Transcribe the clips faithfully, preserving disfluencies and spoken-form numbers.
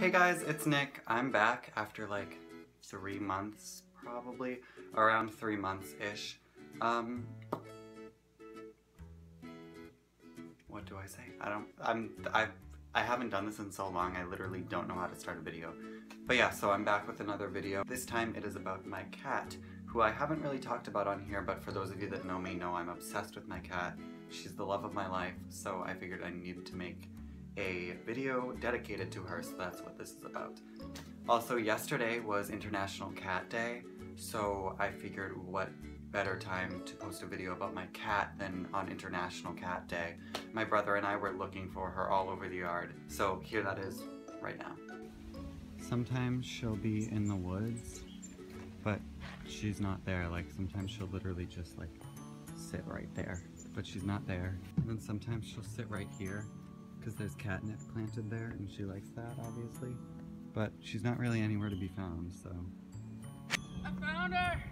Hey guys, it's Nick. I'm back after like three months, probably around three months-ish. Um, what do I say? I don't. I'm. I. I haven't done this in so long. I literally don't know how to start a video. But yeah, so I'm back with another video. This time it is about my cat, who I haven't really talked about on here. But for those of you that know me, know I'm obsessed with my cat. She's the love of my life. So I figured I needed to make a video dedicated to her, so that's what this is about. Also, yesterday was International Cat Day, so I figured what better time to post a video about my cat than on International Cat Day. My brother and I were looking for her all over the yard, so here that is right now. Sometimes she'll be in the woods, but she's not there. Like, sometimes she'll literally just like sit right there, but she's not there. And then sometimes she'll sit right here, because there's catnip planted there, and she likes that, obviously. But she's not really anywhere to be found, so... I found her!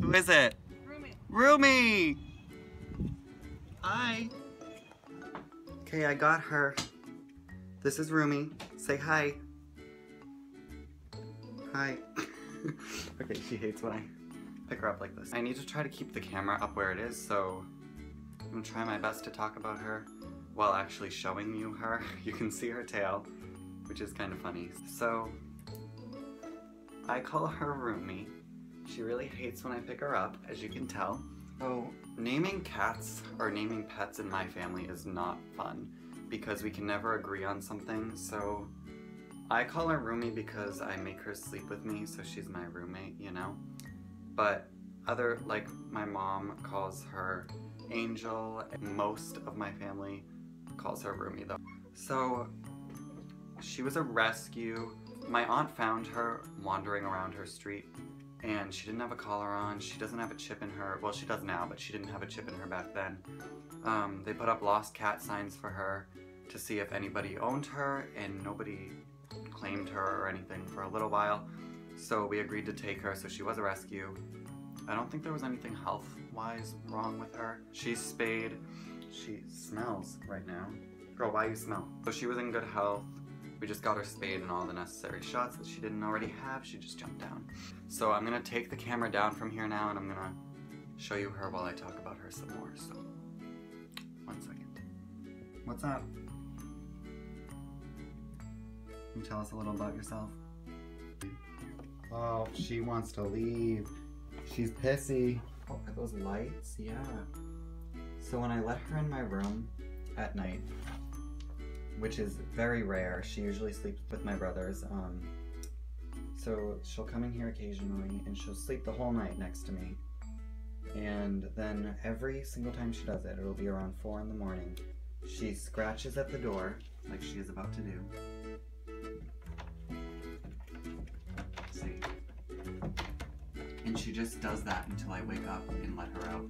Who is it? Rumi! Rumi! Hi! Okay, I got her. This is Rumi. Say hi. Hi. Okay, she hates when I pick her up like this. I need to try to keep the camera up where it is, so... I'm gonna try my best to talk about her while actually showing you her. You can see her tail, which is kind of funny. So, I call her Rumi. She really hates when I pick her up, as you can tell. So, naming cats or naming pets in my family is not fun because we can never agree on something. So, I call her Rumi because I make her sleep with me, so she's my roommate, you know? But other, like, my mom calls her Angel. Most of my family calls her Rumi though. So she was a rescue. My aunt found her wandering around her street, and she didn't have a collar on. She doesn't have a chip in her. Well, she does now, but she didn't have a chip in her back then. Um, they put up lost cat signs for her to see if anybody owned her, and nobody claimed her or anything for a little while. So we agreed to take her, so she was a rescue. I don't think there was anything health-wise wrong with her. She's spayed. She smells right now. Girl, why you smell? So she was in good health. We just got her spayed and all the necessary shots that she didn't already have. She just jumped down. So I'm gonna take the camera down from here now, and I'm gonna show you her while I talk about her some more. So, one second. What's up? Can you tell us a little about yourself? Oh, she wants to leave. She's pissy. Oh, are those lights? Yeah. So when I let her in my room at night, which is very rare, she usually sleeps with my brothers, um, so she'll come in here occasionally, and she'll sleep the whole night next to me. And then every single time she does it, it'll be around four in the morning, she scratches at the door, like she is about to do. See? And she just does that until I wake up and let her out.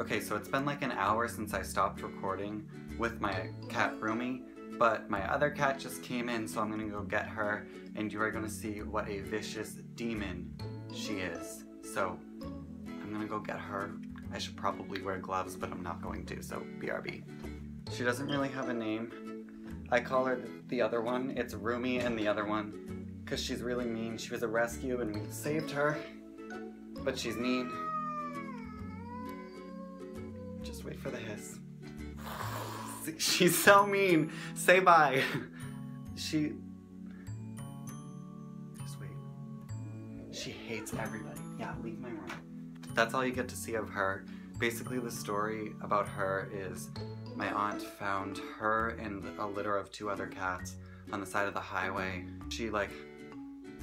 Okay, so it's been like an hour since I stopped recording with my cat Rumi, but my other cat just came in, so I'm gonna go get her, and you are gonna see what a vicious demon she is. So, I'm gonna go get her. I should probably wear gloves, but I'm not going to, so B R B. She doesn't really have a name. I call her the other one. It's Rumi and the other one, because she's really mean. She was a rescue and we saved her, but she's mean. Just wait for the hiss. She's so mean. Say bye. She... Just wait. She hates everybody. Yeah, leave my room. That's all you get to see of her. Basically, the story about her is my aunt found her and a litter of two other cats on the side of the highway. She, like,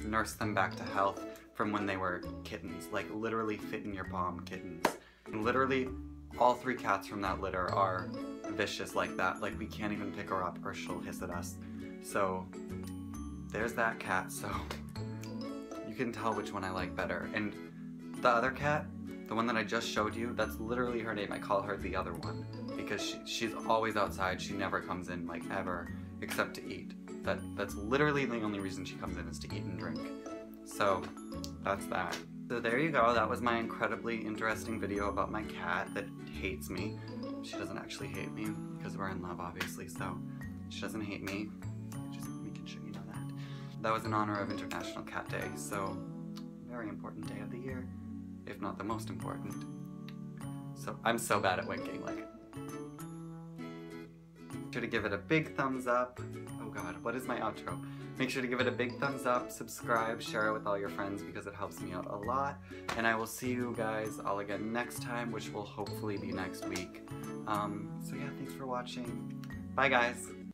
nursed them back to health from when they were kittens, like literally fit in your palm kittens. And literally all three cats from that litter are vicious like that. Like, we can't even pick her up or she'll hiss at us. So there's that cat. So you can tell which one I like better. And the other cat, the one that I just showed you, that's literally her name. I call her the other one because she, she's always outside. She never comes in, like, ever, except to eat. That, that's literally the only reason she comes in, is to eat and drink. So, that's that. So there you go, that was my incredibly interesting video about my cat that hates me. She doesn't actually hate me because we're in love, obviously, so she doesn't hate me. Just making sure you know that. That was in honor of International Cat Day, so very important day of the year, if not the most important. So I'm so bad at winking, like. Make sure to give it a big thumbs up. Oh god, what is my outro? Make sure to give it a big thumbs up, subscribe, share it with all your friends because it helps me out a lot. And I will see you guys all again next time, which will hopefully be next week. Um, so yeah, thanks for watching. Bye guys!